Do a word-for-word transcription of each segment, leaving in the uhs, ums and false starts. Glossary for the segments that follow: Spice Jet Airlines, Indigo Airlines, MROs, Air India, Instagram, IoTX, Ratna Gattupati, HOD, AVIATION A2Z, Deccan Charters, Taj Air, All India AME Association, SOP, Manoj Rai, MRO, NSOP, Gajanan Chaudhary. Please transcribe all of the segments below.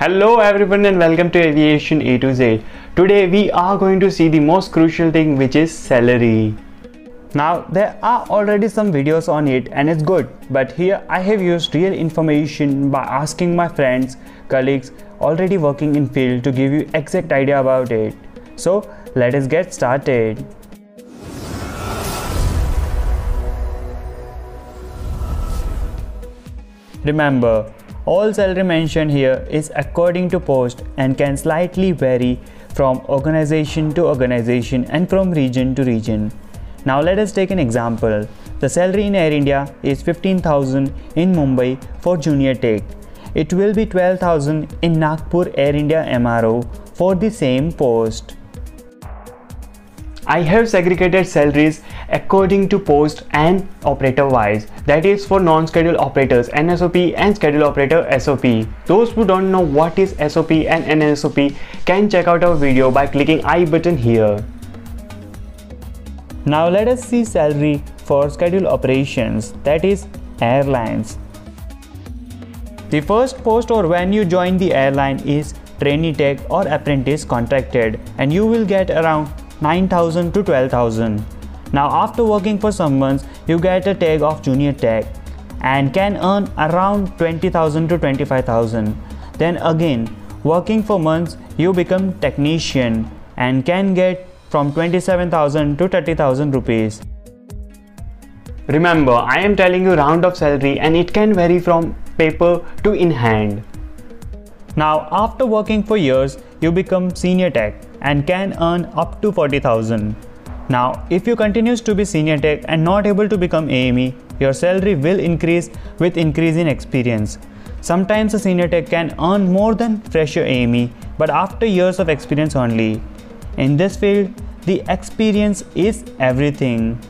Hello everyone and welcome to Aviation A to Z. Today we are going to see the most crucial thing, which is salary. Now there are already some videos on it and it's good, but here I have used real information by asking my friends, colleagues already working in field to give you exact idea about it. So let us get started. Remember, all salary mentioned here is according to post and can slightly vary from organization to organization and from region to region. Now let us take an example. The salary in Air India is fifteen thousand in Mumbai for junior tech. It will be twelve thousand in Nagpur Air India M R O for the same post. I have segregated salaries according to post and operator wise, that is for non-scheduled operators N S O P and scheduled operator S O P. Those who don't know what is S O P and N S O P can check out our video by clicking I button here. Now let us see salary for scheduled operations, that is airlines. The first post or when you join the airline is trainee tech or apprentice contracted and you will get around nine thousand to twelve thousand. Now after working for some months, you get a tag of junior tag and can earn around twenty thousand to twenty-five thousand. Then again, working for months, you become technician and can get from twenty-seven thousand to thirty thousand rupees. Remember, I am telling you round of salary and it can vary from paper to in hand. Now after working for years, you become senior tech and can earn up to forty thousand. Now if you continues to be senior tech and not able to become A M E, your salary will increase with increase in experience. Sometimes a senior tech can earn more than fresher A M E, but after years of experience only. In this field, the experience is everything.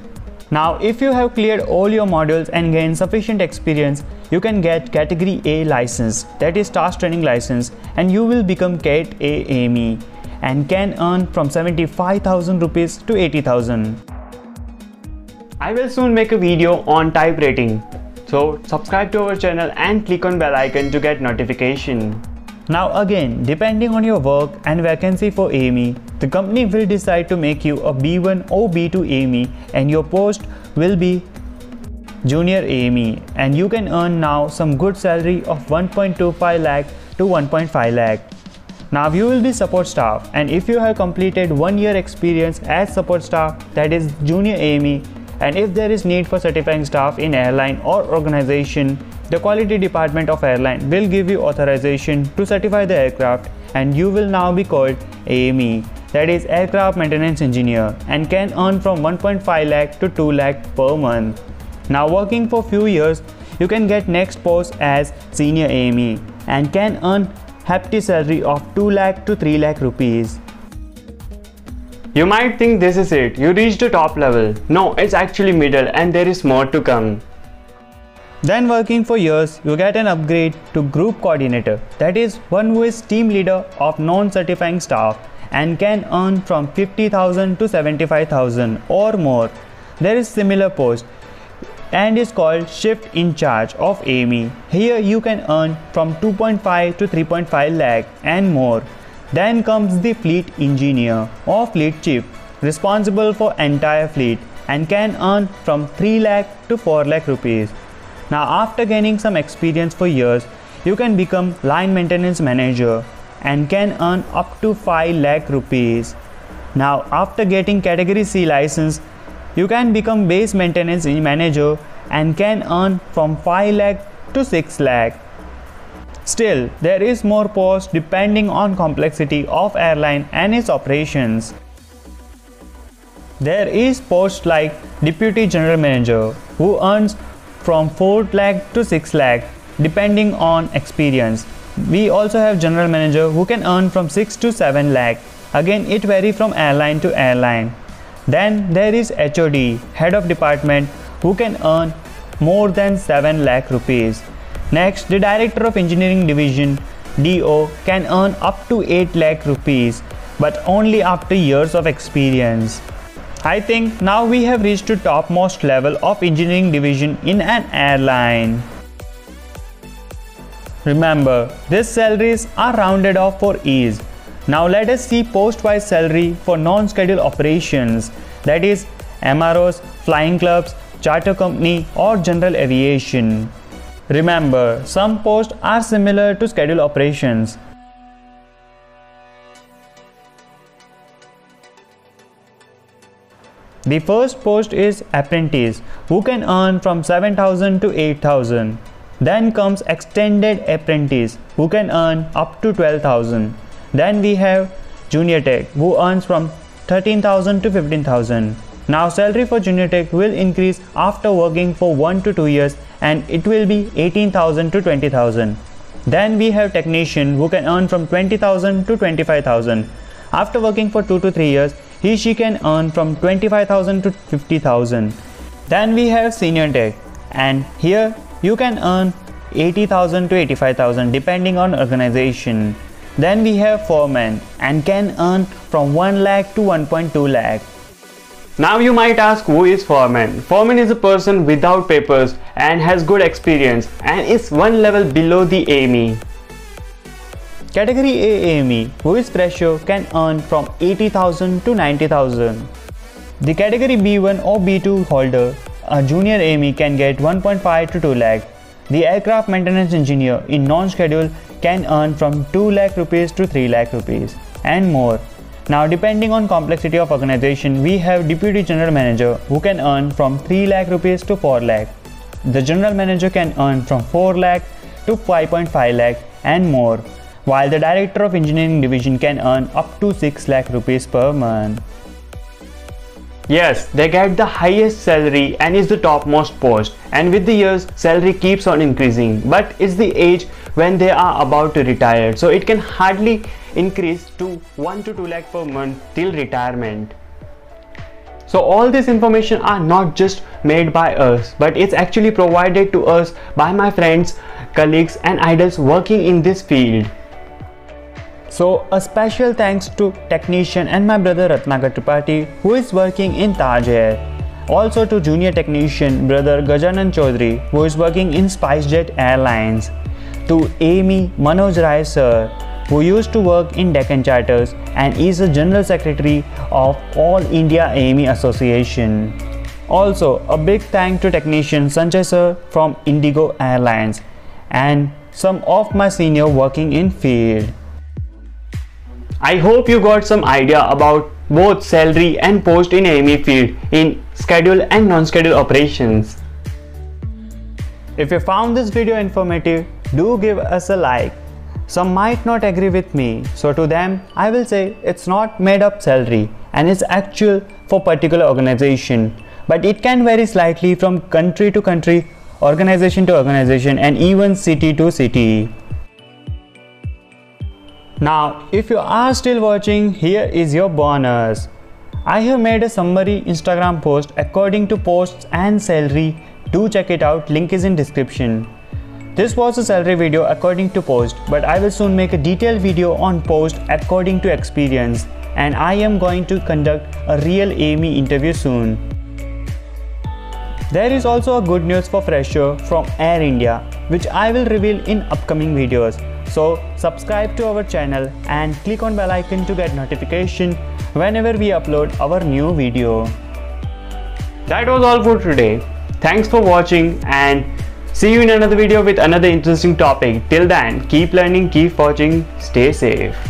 Now if you have cleared all your modules and gained sufficient experience, you can get category A license, that is staff training license, and you will become Cat A A M E and can earn from seventy-five thousand rupees to eighty thousand. I will soon make a video on type rating, so subscribe to our channel and click on bell icon to get notification. Now again, depending on your work and vacancy for A M E, the company will decide to make you a B one or B two A M E and your post will be junior A M E and you can earn now some good salary of one point two five lakh to one point five lakh. Now you will be support staff and if you have completed one year experience as support staff, that is junior A M E, and if there is need for certifying staff in airline or organization, the quality department of airline will give you authorization to certify the aircraft and you will now be called A M E, that is aircraft maintenance engineer, and can earn from one point five lakh to two lakh per month. Now working for few years, you can get next post as senior A M E and can earn hefty salary of two lakh to three lakh rupees. You might think this is it, you reached the top level. No, it's actually middle and there is more to come. Then working for years, you get an upgrade to group coordinator, that is one who is team leader of non-certifying staff and can earn from fifty thousand to seventy-five thousand or more. There is similar post and is called shift in charge of A M E. Here you can earn from two point five to three point five lakh and more. Then comes the fleet engineer or fleet chief, responsible for entire fleet and can earn from three lakh to four lakh rupees. Now after gaining some experience for years, you can become line maintenance manager and can earn up to five lakh rupees. Now after getting category C license, you can become base maintenance manager and can earn from five lakh to six lakh. Still, there is more post depending on complexity of airline and its operations. There is post like deputy general manager who earns from four lakh to six lakh depending on experience. We also have general manager who can earn from six to seven lakh. Again, it varies from airline to airline. Then there is H O D, head of department, who can earn more than seven lakh rupees. Next, the director of engineering division, D O, can earn up to eight lakh rupees, but only after years of experience. I think now we have reached the topmost level of engineering division in an airline. Remember, these salaries are rounded off for ease. Now let us see post-wise salary for non-scheduled operations, that is M R Os, flying clubs, charter company or general aviation. Remember, some posts are similar to scheduled operations. The first post is apprentice, who can earn from seven thousand to eight thousand. Then comes extended apprentice, who can earn up to twelve thousand. Then we have junior tech, who earns from thirteen thousand to fifteen thousand. Now salary for junior tech will increase after working for one to two years and it will be eighteen thousand to twenty thousand. Then we have technician, who can earn from twenty thousand to twenty-five thousand. After working for two to three years, he she can earn from twenty-five thousand to fifty thousand. Then we have senior tech, and here you can earn eighty thousand to eighty-five thousand depending on organization. Then we have foreman and can earn from one lakh to one point two lakh. Now you might ask, who is foreman? Foreman is a person without papers and has good experience and is one level below the A M E. Category A A M E, who is fresher, can earn from eighty thousand to ninety thousand. The category B one or B two holder, a junior A M E, can get one point five to two lakh. The aircraft maintenance engineer in non-schedule can earn from two lakh rupees to three lakh rupees and more. Now depending on complexity of organization, we have deputy general manager, who can earn from three lakh rupees to four lakh. The general manager can earn from four lakh to five point five lakh and more, while the director of engineering division can earn up to six lakh rupees per month. Yes, they get the highest salary and is the topmost post, and with the years salary keeps on increasing, but it's the age when they are about to retire, so it can hardly increase to one to two lakh per month till retirement. So all this information are not just made by us, but it's actually provided to us by my friends, colleagues and idols working in this field. So a special thanks to technician and my brother Ratna Gattupati, who is working in Taj Air. Also to junior technician brother Gajanan Chaudhary, who is working in Spice Jet Airlines. To A M E Manoj Rai sir, who used to work in Deccan Charters and is a general secretary of All India A M E Association. Also a big thank to technician Sanjay sir from Indigo Airlines and some of my senior working in field. I hope you got some idea about both salary and post in A M E field in scheduled and non-scheduled operations. If you found this video informative, do give us a like. Some might not agree with me, so to them I will say it's not made up salary and it's actual for particular organization, but it can vary slightly from country to country, organization to organization and even city to city. Now if you are still watching, here is your bonus. I have made a summary Instagram post according to posts and salary. Do check it out, link is in description. This was a salary video according to post, but I will soon make a detailed video on post according to experience, and I am going to conduct a real A M E interview soon. There is also a good news for fresher from Air India, which I will reveal in upcoming videos. So subscribe to our channel and click on bell icon to get notification whenever we upload our new video. That was all for today. Thanks for watching and see you in another video with another interesting topic. Till then, keep learning, keep watching, stay safe.